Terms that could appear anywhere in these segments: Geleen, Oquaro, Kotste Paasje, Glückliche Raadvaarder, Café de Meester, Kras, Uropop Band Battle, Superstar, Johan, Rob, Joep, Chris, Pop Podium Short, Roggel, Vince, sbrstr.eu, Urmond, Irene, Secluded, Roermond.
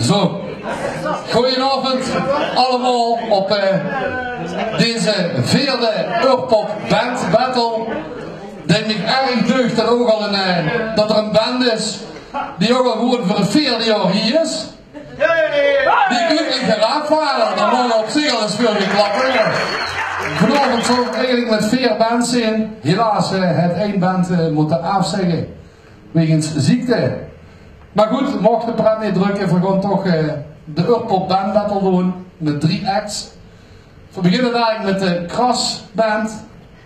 Zo, goedenavond allemaal op deze vierde Uropop Band Battle. Denk ik erg deugd dat, ook al dat er een band is die ook al gewoon voor het vierde jaar hier is. Die Glückliche Raadvaarder, daar mogen op zich al eens veel geklappen. Vanavond zou ik eigenlijk met 4 bands zijn. Helaas, het 1 band moet afzeggen wegens ziekte. Maar goed, mocht de pret niet drukken, we gaan toch de Uropop Band Battle doen met 3 acts. We beginnen eigenlijk met de Kras Band,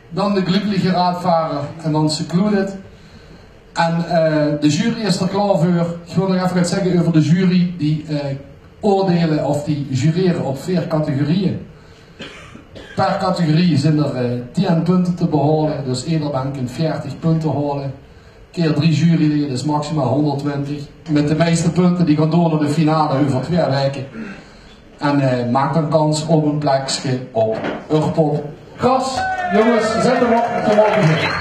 dan de Glückliche Raadvaarder en dan Secluded. En de jury is er klaar voor. Ik wil nog even iets zeggen over de jury die oordelen of die jureren op 4 categorieën. Per categorie zijn er 10 punten te behalen, dus ieder band kan 40 punten halen. Keer 3 juryleden is maximaal 120. Met de meeste punten die gaan door naar de finale over 2 weken. En maak dan kans op een plekje op Uropop. Kras, jongens, zet hem op, kom op beginnen.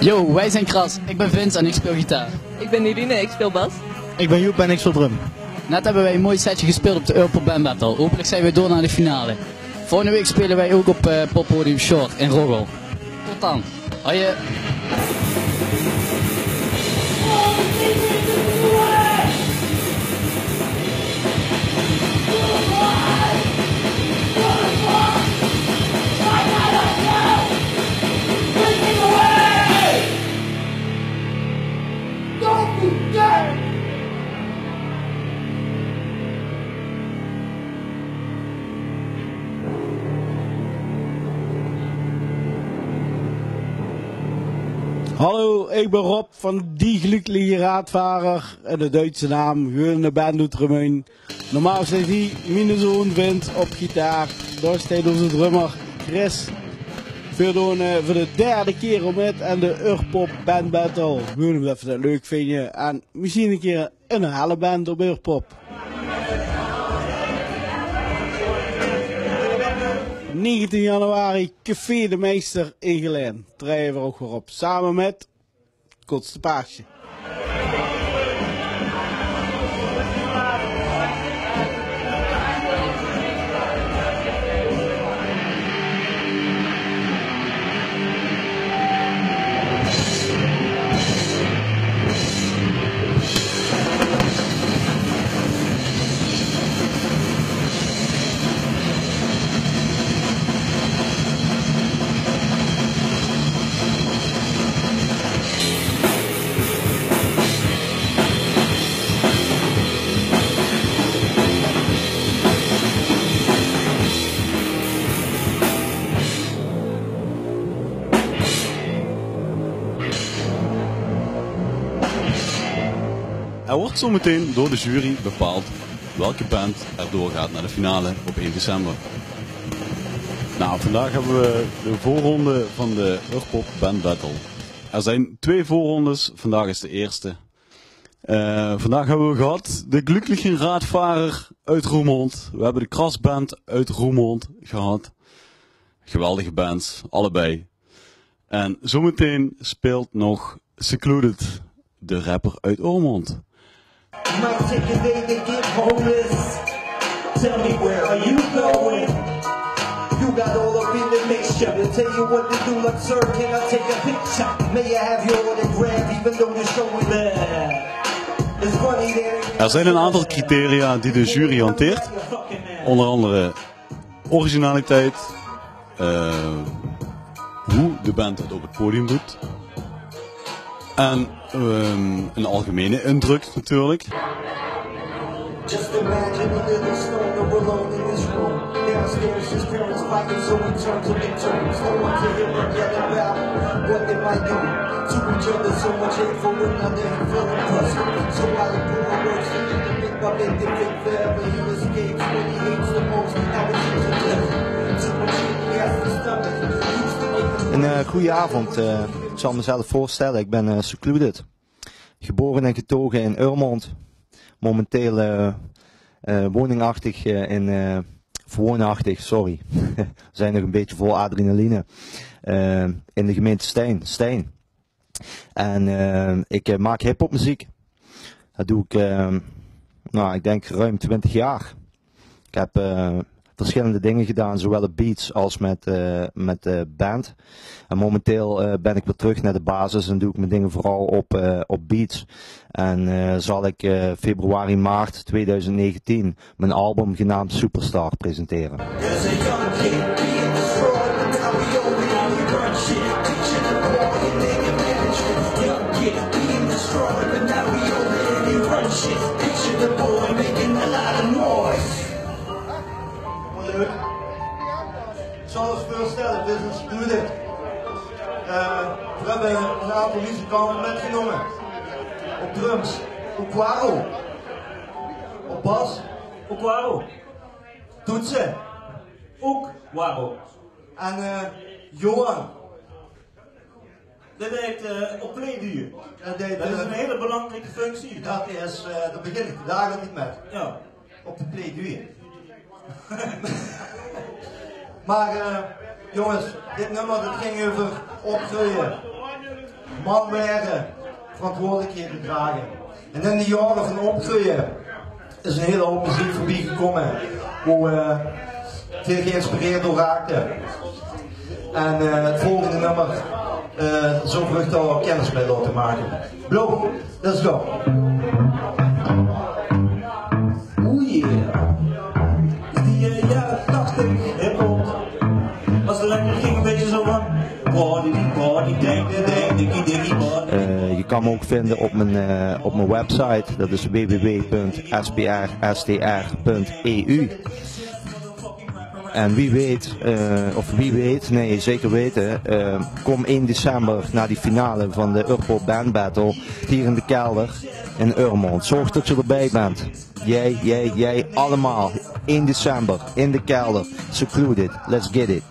Yo, wij zijn Kras. Ik ben Vince en ik speel gitaar. Ik ben Irene, ik speel bas. Ik ben Joep en ik speel drum. Net hebben wij een mooi setje gespeeld op de Uropop Band Battle. Hopelijk zijn we door naar de finale. Volgende week spelen wij ook op Pop Podium Short in Roggel. Tot dan. Hoi. Hallo, ik ben Rob van die Glückliche Raadvaarder en de Duitse naam Geleen Banddoetrumein. Normaal staat hij mijn zoon Vince op gitaar, daar staat onze drummer Chris. We doen voor de 3e keer om het en de Uropop Band Battle. We willen dat we dat leuk vinden en misschien een keer een hele band op Uropop. Op 19 januari Café de Meester in Geleen. Treden we ook weer op samen met Kotste Paasje. Er wordt zometeen door de jury bepaald welke band er doorgaat naar de finale op 1 december. Nou, vandaag hebben we de voorronde van de Uropop Band Battle. Er zijn 2 voorrondes, vandaag is de eerste. Vandaag hebben we gehad de Glückliche Raadvaarder uit Roermond. We hebben de Kras Band uit Roermond gehad. Geweldige bands, allebei. En zometeen speelt nog Secluded, de rapper uit Urmond. Maar homeless. Tell me, where are you going? You got all up in the mixture. They'll tell you what to do, like, sir, can I take a picture? May I have your autograph, even though the show is there. Er zijn een aantal criteria die de jury hanteert. Onder andere originaliteit, hoe de band het op het podium doet. En een algemene indruk natuurlijk. Goedenavond, ik zal mezelf voorstellen. Ik ben Secluded, geboren en getogen in Urmond. Momenteel woonachtig, we zijn nog een beetje vol adrenaline, in de gemeente Stijn. En ik maak hip-hop muziek. Dat doe ik, nou, ik denk ruim 20 jaar. Ik heb verschillende dingen gedaan, zowel op beats als met band. En momenteel ben ik weer terug naar de basis en doe ik mijn dingen vooral op beats. En zal ik februari, maart 2019 mijn album genaamd Superstar presenteren. Ik zal het voorstellen, dit is Secluded. We hebben een aantal muzikanten metgenomen. Op drums, Oquaro. Op bas, Oquaro. Toetsen, Oquaro. En Johan. Dit heet op playduur. Dat is een hele belangrijke functie. Dat is, daar begin ik de dagen niet met. Ja. Op de playduur. Maar jongens, dit nummer dat ging over opgroeien, man werden, verantwoordelijkheden dragen. En in de jaren van opgroeien is een hele hoop muziek voorbij gekomen, hoe veel geïnspireerd door raakte. En het volgende nummer, zo vrucht al kennis bij laten maken. Blow, let's go. Je kan me ook vinden op mijn website, dat is www.sbrstr.eu. En wie weet, nee zeker weten, kom 1 december naar die finale van de Uropop Band Battle, hier in de kelder in Urmond. Zorg dat je erbij bent. Jij, allemaal. 1 december, in de kelder, Secluded, let's get it.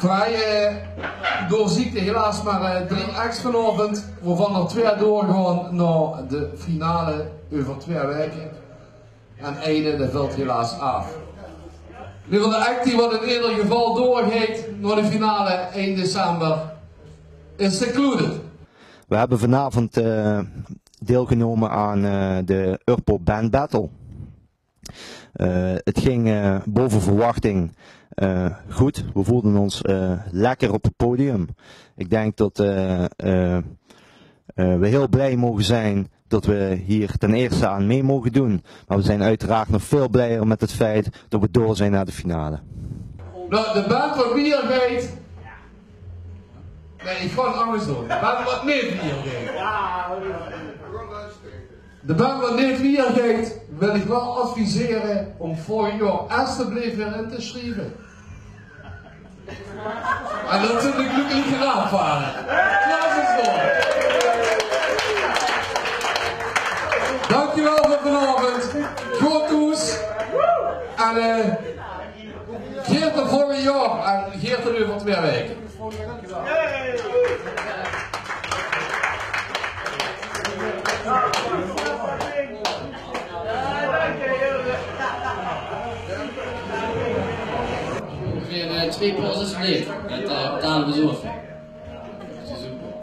Wij door ziekte helaas maar 3 acts vanavond, waarvan er 2 doorgaan naar de finale over 2 weken. En één dat valt helaas af. Nu van de act die wat in ieder geval doorgeeft naar de finale 1 december is Secluded. We hebben vanavond deelgenomen aan de Uropop Band Battle. Het ging boven verwachting goed. We voelden ons lekker op het podium. Ik denk dat we heel blij mogen zijn dat we hier ten eerste aan mee mogen doen. Maar we zijn uiteraard nog veel blijer met het feit dat we door zijn naar de finale. Nou, de band wat bier weet... Nee, ik ga het anders doen. De band wat niet bier weet. De band wat niet bier weet, wil ik wel adviseren om vorig jaar alsjeblieft weer in te schrijven. En dat zijn de Glückliche Raadvaarder. Kras is door. Dankjewel voor vanavond. Goed toes. En Geert de volgende jaar en Geert de nu van 2 weken. Weer 2 pauses leeg met betalen bezorging.